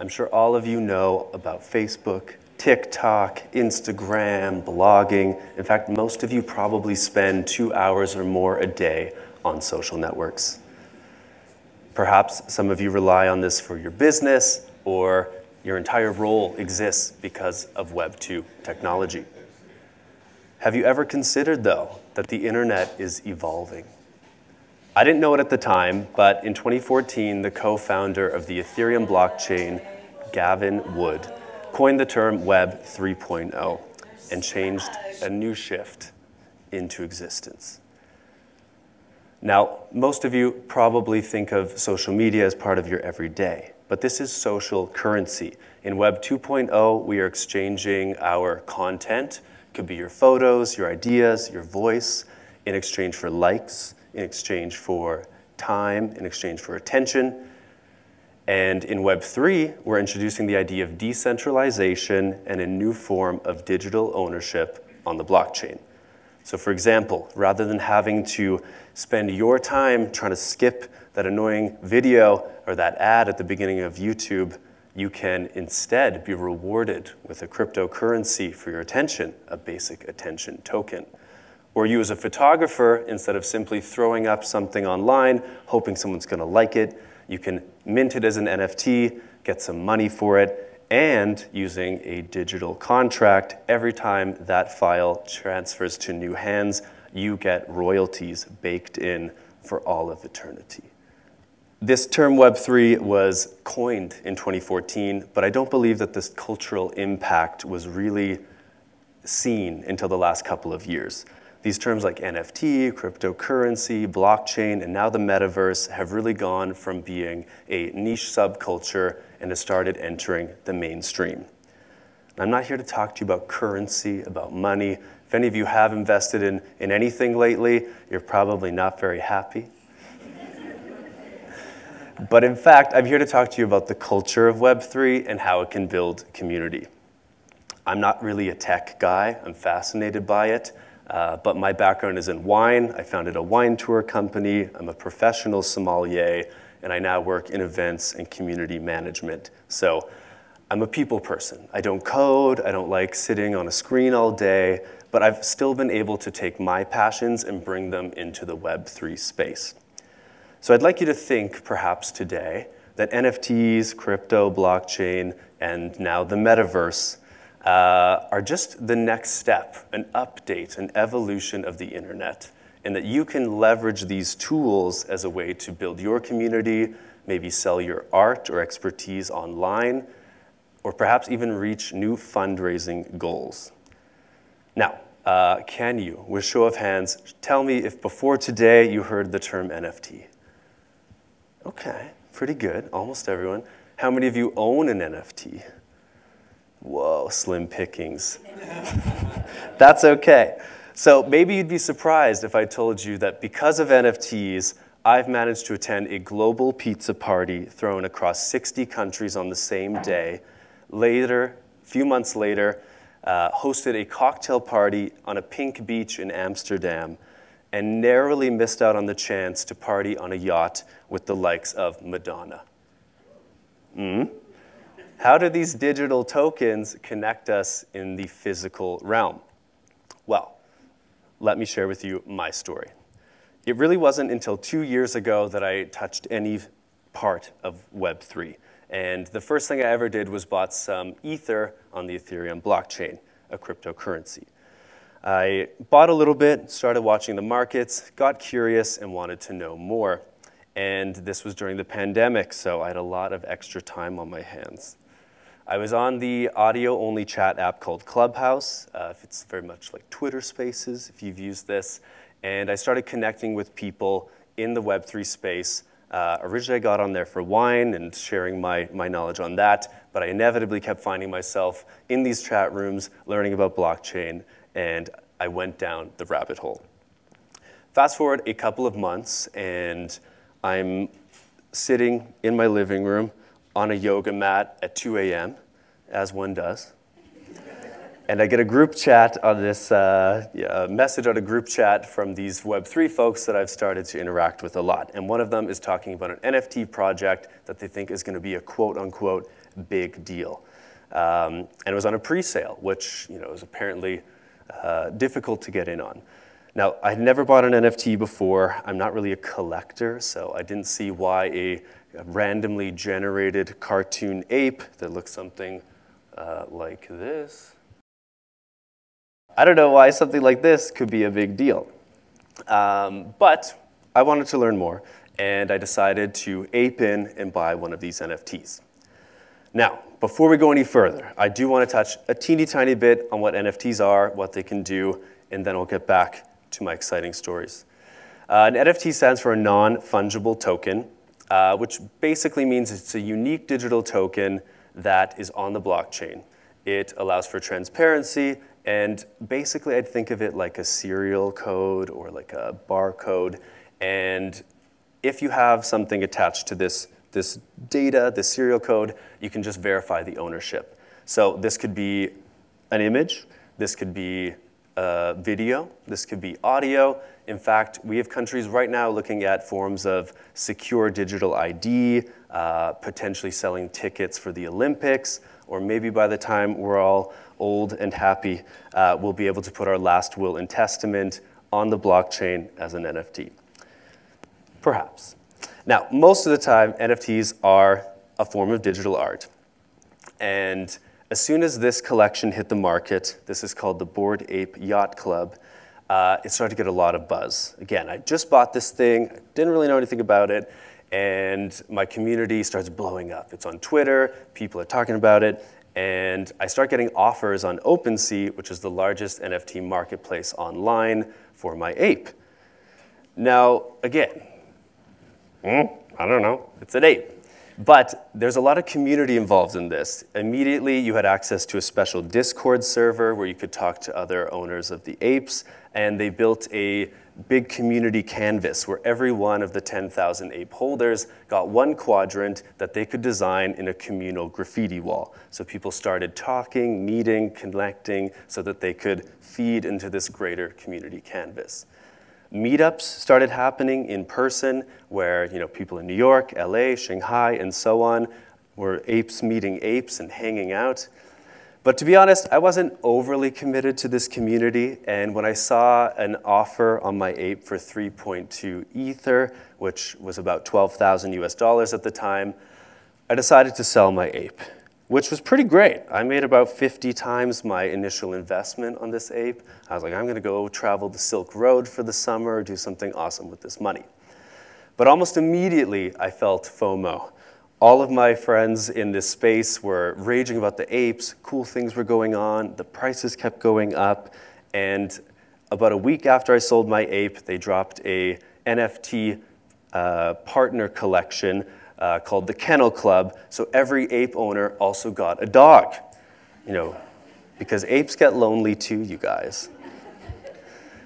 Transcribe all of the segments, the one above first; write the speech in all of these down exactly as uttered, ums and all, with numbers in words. I'm sure all of you know about Facebook, TikTok, Instagram, blogging. In fact, most of you probably spend two hours or more a day on social networks. Perhaps some of you rely on this for your business, or your entire role exists because of Web two technology. Have you ever considered, though, that the internet is evolving? I didn't know it at the time, but in twenty fourteen, the co-founder of the Ethereum blockchain, Gavin Wood, coined the term Web three point oh and changed a new shift into existence. Now, most of you probably think of social media as part of your everyday, but this is social currency. In Web two point oh, we are exchanging our content, could be your photos, your ideas, your voice, in exchange for likes, in exchange for time, in exchange for attention. And in Web three, we're introducing the idea of decentralization and a new form of digital ownership on the blockchain. So for example, rather than having to spend your time trying to skip that annoying video or that ad at the beginning of YouTube, you can instead be rewarded with a cryptocurrency for your attention, a basic attention token. Or you as a photographer, instead of simply throwing up something online, hoping someone's going to like it, you can mint it as an N F T, get some money for it, and using a digital contract, every time that file transfers to new hands, you get royalties baked in for all of eternity. This term Web three was coined in twenty fourteen, but I don't believe that this cultural impact was really seen until the last couple of years. These terms like N F T, cryptocurrency, blockchain, and now the metaverse have really gone from being a niche subculture and has started entering the mainstream. I'm not here to talk to you about currency, about money. If any of you have invested in, in anything lately, you're probably not very happy. But in fact, I'm here to talk to you about the culture of Web three and how it can build community. I'm not really a tech guy. I'm fascinated by it. Uh, but my background is in wine. I founded a wine tour company. I'm a professional sommelier, and I now work in events and community management. So I'm a people person. I don't code. I don't like sitting on a screen all day, but I've still been able to take my passions and bring them into the Web three space. So I'd like you to think, perhaps today, that N F Ts, crypto, blockchain, and now the metaverse Uh, are just the next step, an update, an evolution of the internet, and that you can leverage these tools as a way to build your community, maybe sell your art or expertise online, or perhaps even reach new fundraising goals. Now, uh, can you, with show of hands, tell me if before today you heard the term N F T? Okay, pretty good, almost everyone. How many of you own an N F T? Whoa, slim pickings. That's okay. So maybe you'd be surprised if I told you that because of N F Ts, I've managed to attend a global pizza party thrown across sixty countries on the same day. Later, a few months later, uh, hosted a cocktail party on a pink beach in Amsterdam and narrowly missed out on the chance to party on a yacht with the likes of Madonna. Hmm? How do these digital tokens connect us in the physical realm? Well, let me share with you my story. It really wasn't until two years ago that I touched any part of Web three. And the first thing I ever did was bought some Ether on the Ethereum blockchain, a cryptocurrency. I bought a little bit, started watching the markets, got curious, and wanted to know more. And this was during the pandemic, so I had a lot of extra time on my hands. I was on the audio-only chat app called Clubhouse. Uh, it's very much like Twitter Spaces, if you've used this. And I started connecting with people in the Web three space. Uh, originally, I got on there for wine and sharing my, my knowledge on that. But I inevitably kept finding myself in these chat rooms, learning about blockchain. And I went down the rabbit hole. Fast forward a couple of months, and I'm sitting in my living room on a yoga mat at two A M, as one does. And I get a group chat on this, uh, yeah, message on a group chat from these Web three folks that I've started to interact with a lot. And one of them is talking about an N F T project that they think is going to be a quote unquote big deal. Um, and it was on a pre-sale, which you know, was apparently uh, difficult to get in on. Now, I had never bought an N F T before. I'm not really a collector, so I didn't see why a randomly generated cartoon ape that looks something uh, like this. I don't know why something like this could be a big deal. Um, but I wanted to learn more, and I decided to ape in and buy one of these N F Ts. Now, before we go any further, I do want to touch a teeny tiny bit on what N F Ts are, what they can do, and then I'll get back to my exciting stories. Uh, an N F T stands for a non-fungible token, uh, which basically means it's a unique digital token that is on the blockchain. It allows for transparency, and basically I'd think of it like a serial code or like a barcode. And if you have something attached to this This data, this serial code, you can just verify the ownership. So this could be an image, this could be a video, this could be audio. In fact, we have countries right now looking at forms of secure digital I D, uh, potentially selling tickets for the Olympics, or maybe by the time we're all old and happy, uh, we'll be able to put our last will and testament on the blockchain as an N F T. Perhaps. Now, most of the time, N F Ts are a form of digital art. And as soon as this collection hit the market, this is called the Bored Ape Yacht Club, uh, it started to get a lot of buzz. Again, I just bought this thing, didn't really know anything about it, and my community starts blowing up. It's on Twitter, people are talking about it, and I start getting offers on OpenSea, which is the largest N F T marketplace online, for my ape. Now, again, Mm, I don't know. It's an ape. But there's a lot of community involved in this. Immediately, you had access to a special Discord server where you could talk to other owners of the apes. And they built a big community canvas where every one of the ten thousand ape holders got one quadrant that they could design in a communal graffiti wall. So people started talking, meeting, connecting, so that they could feed into this greater community canvas. Meetups started happening in person where you know, people in New York, L A, Shanghai, and so on were apes meeting apes and hanging out. But to be honest, I wasn't overly committed to this community, and when I saw an offer on my ape for three point two ether, which was about twelve thousand U S dollars at the time, I decided to sell my ape, which was pretty great. I made about fifty times my initial investment on this ape. I was like, I'm gonna go travel the Silk Road for the summer, do something awesome with this money. But almost immediately, I felt FOMO. All of my friends in this space were raging about the apes, cool things were going on, the prices kept going up, and about a week after I sold my ape, they dropped a N F T uh, partner collection Uh, called the Kennel Club, so every ape owner also got a dog. You know, because apes get lonely too, you guys.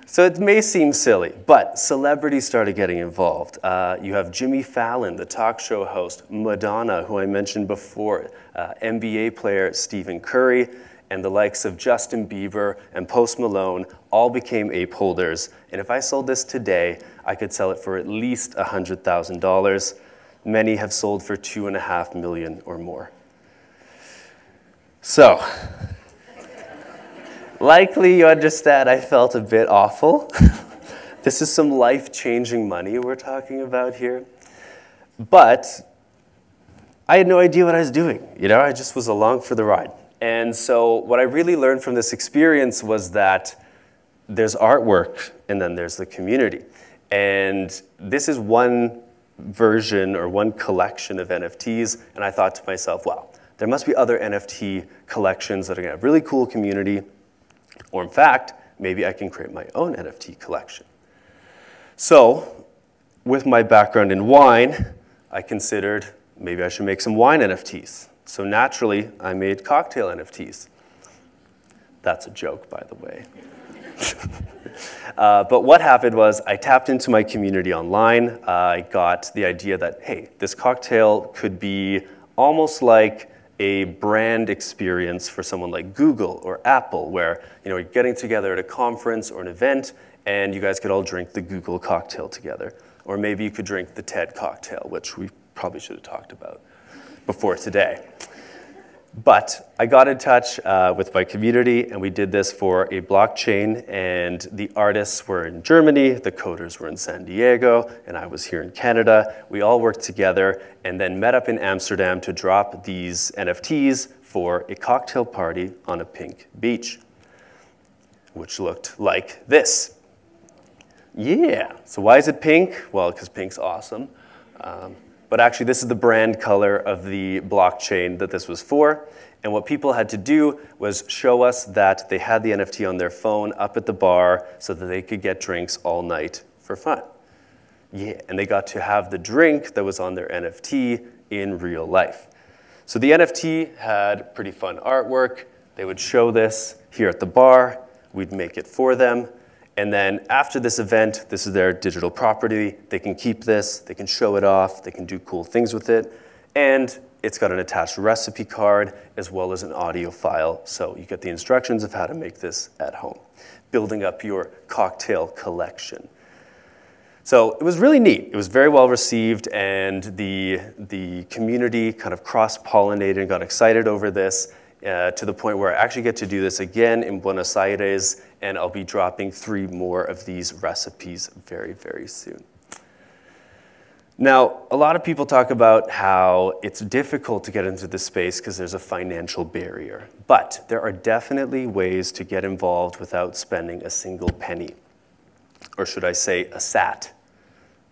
So it may seem silly, but celebrities started getting involved. Uh, you have Jimmy Fallon, the talk show host, Madonna, who I mentioned before, uh, N B A player Stephen Curry, and the likes of Justin Bieber and Post Malone all became ape holders. And if I sold this today, I could sell it for at least one hundred thousand dollars. Many have sold for two and a half million or more. So, likely you understand I felt a bit awful. This is some life-changing money we're talking about here. But I had no idea what I was doing. You know, I just was along for the ride. And so what I really learned from this experience was that there's artwork and then there's the community. And this is one version or one collection of N F Ts, and I thought to myself, wow, there must be other N F T collections that are gonna have really cool community, or in fact, maybe I can create my own N F T collection. So, with my background in wine, I considered maybe I should make some wine N F Ts. So naturally, I made cocktail N F Ts. That's a joke, by the way. Uh, but what happened was I tapped into my community online. Uh, I got the idea that, hey, this cocktail could be almost like a brand experience for someone like Google or Apple, where you know, you're getting together at a conference or an event, and you guys could all drink the Google cocktail together. Or maybe you could drink the TED cocktail, which we probably should have talked about before today. But I got in touch uh, with my community, and we did this for a blockchain, and the artists were in Germany, the coders were in San Diego, and I was here in Canada. We all worked together and then met up in Amsterdam to drop these N F Ts for a cocktail party on a pink beach, which looked like this. Yeah, so why is it pink? Well, because pink's awesome. Um, But actually, this is the brand color of the blockchain that this was for. And what people had to do was show us that they had the N F T on their phone up at the bar so that they could get drinks all night for fun. Yeah, and they got to have the drink that was on their N F T in real life. So the N F T had pretty fun artwork. They would show this here at the bar. We'd make it for them. And then after this event, this is their digital property. They can keep this, they can show it off, they can do cool things with it. And it's got an attached recipe card as well as an audio file. So you get the instructions of how to make this at home, building up your cocktail collection. So it was really neat. It was very well received, and the, the community kind of cross-pollinated and got excited over this. Uh, to the point where I actually get to do this again in Buenos Aires, and I'll be dropping three more of these recipes very, very soon. Now, a lot of people talk about how it's difficult to get into this space because there's a financial barrier, but there are definitely ways to get involved without spending a single penny, or should I say a sat,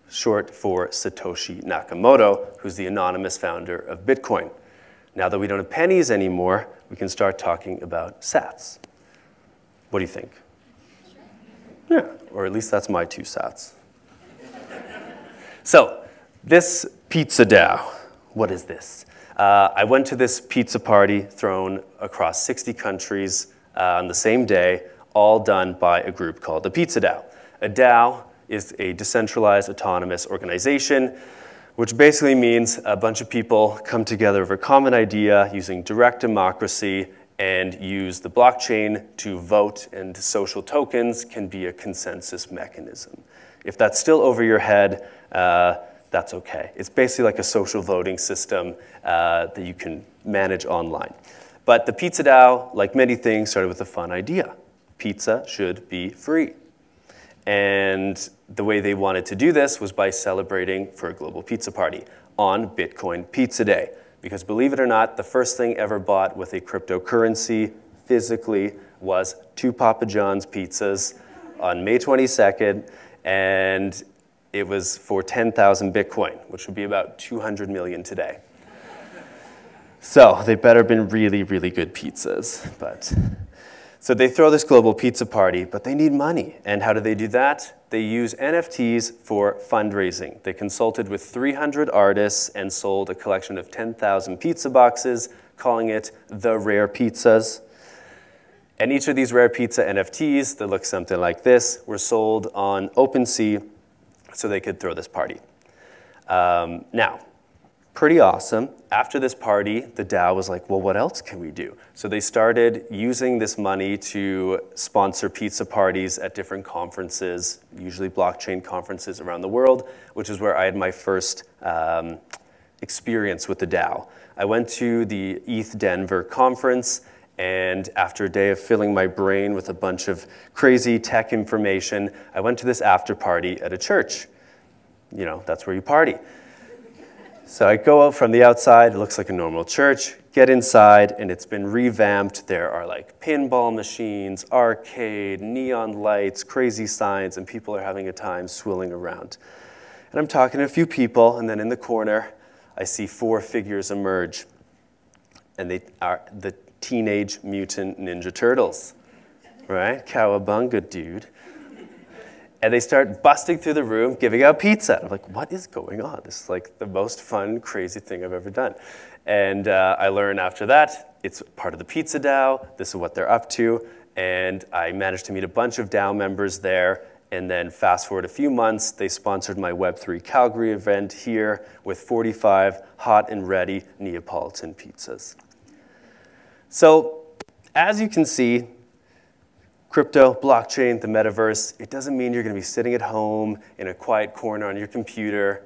short for Satoshi Nakamoto, who's the anonymous founder of Bitcoin. Now that we don't have pennies anymore, we can start talking about sats. What do you think? Yeah, or at least that's my two sats. So, this Pizza DAO, what is this? Uh, I went to this pizza party thrown across sixty countries uh, on the same day, all done by a group called the Pizza DAO. A DAO is a decentralized autonomous organization, which basically means a bunch of people come together over a common idea using direct democracy and use the blockchain to vote, and social tokens can be a consensus mechanism. If that's still over your head, uh, that's okay. It's basically like a social voting system uh, that you can manage online. But the Pizza DAO, like many things, started with a fun idea. Pizza should be free. And the way they wanted to do this was by celebrating for a global pizza party on Bitcoin Pizza Day. Because believe it or not, the first thing ever bought with a cryptocurrency physically was two Papa John's pizzas on May twenty-second. And it was for ten thousand Bitcoin, which would be about two hundred million today. So they better have been really, really good pizzas. But. So they throw this global pizza party, but they need money. And how do they do that? They use N F Ts for fundraising. They consulted with three hundred artists and sold a collection of ten thousand pizza boxes, calling it the Rare Pizzas. And each of these Rare Pizza N F Ts that look something like this were sold on OpenSea so they could throw this party. Um, now. Pretty awesome. After this party, the DAO was like, well, what else can we do? So they started using this money to sponsor pizza parties at different conferences, usually blockchain conferences around the world, which is where I had my first um, experience with the DAO. I went to the E T H Denver conference, and after a day of filling my brain with a bunch of crazy tech information, I went to this after party at a church. You know, that's where you party. So I go out from the outside, it looks like a normal church, get inside, and it's been revamped. There are like pinball machines, arcade, neon lights, crazy signs, and people are having a time swilling around. And I'm talking to a few people, and then in the corner, I see four figures emerge. And they are the Teenage Mutant Ninja Turtles, right? Cowabunga, dude. And they start busting through the room, giving out pizza. I'm like, what is going on? This is like the most fun, crazy thing I've ever done. And uh, I learn after that, it's part of the Pizza DAO. This is what they're up to. And I managed to meet a bunch of DAO members there. And then fast forward a few months, they sponsored my Web three Calgary event here with forty-five hot and ready Neapolitan pizzas. So as you can see, crypto, blockchain, the metaverse, it doesn't mean you're going to be sitting at home in a quiet corner on your computer.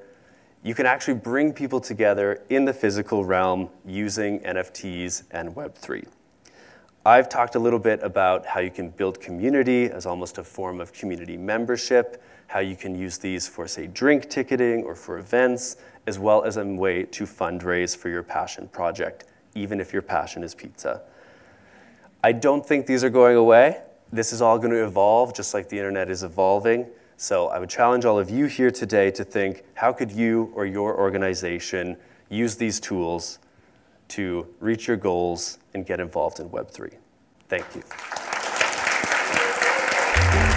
You can actually bring people together in the physical realm using N F Ts and Web three. I've talked a little bit about how you can build community as almost a form of community membership, how you can use these for, say, drink ticketing or for events, as well as a way to fundraise for your passion project, even if your passion is pizza. I don't think these are going away. This is all going to evolve, just like the internet is evolving. So I would challenge all of you here today to think, how could you or your organization use these tools to reach your goals and get involved in Web three? Thank you.